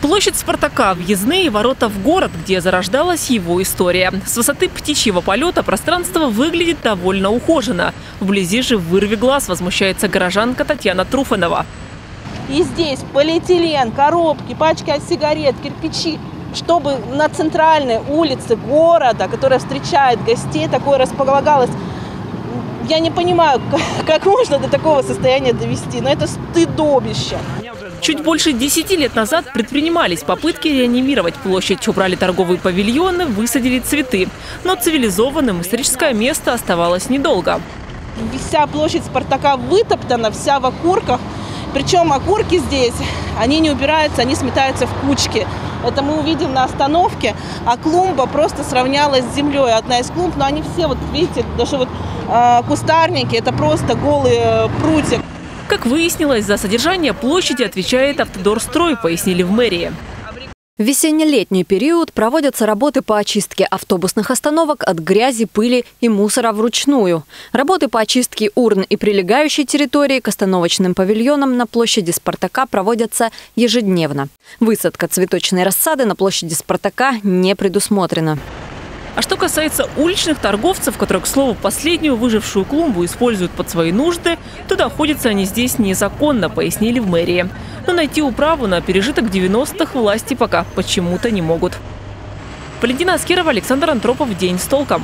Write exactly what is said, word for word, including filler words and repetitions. Площадь Спартака – въездные ворота в город, где зарождалась его история. С высоты птичьего полета пространство выглядит довольно ухоженно. Вблизи же вырви глаз возмущается горожанка Татьяна Труфанова. И здесь полиэтилен, коробки, пачки от сигарет, кирпичи, чтобы на центральной улице города, которая встречает гостей, такое располагалось. Я не понимаю, как можно до такого состояния довести, но это стыдобище. Чуть больше десяти лет назад предпринимались попытки реанимировать площадь. Убрали торговые павильоны, высадили цветы. Но цивилизованным историческое место оставалось недолго. Вся площадь Спартака вытоптана, вся в окурках. Причем окурки здесь, они не убираются, они сметаются в кучки. Это мы увидим на остановке. А клумба просто сравнялась с землей. Одна из клумб, но они все, вот видите, даже вот э, кустарники, это просто голый э, прутик. Как выяснилось, за содержание площади отвечает «Автодорстрой», пояснили в мэрии. В весенне-летний период проводятся работы по очистке автобусных остановок от грязи, пыли и мусора вручную. Работы по очистке урн и прилегающей территории к остановочным павильонам на площади Спартака проводятся ежедневно. Высадка цветочной рассады на площади Спартака не предусмотрена. А что касается уличных торговцев, которые, к слову, последнюю выжившую клумбу используют под свои нужды, то находятся они здесь незаконно, пояснили в мэрии. Но найти управу на пережиток девяностых власти пока почему-то не могут. Полина Скирова, Александр Антропов. День с толком.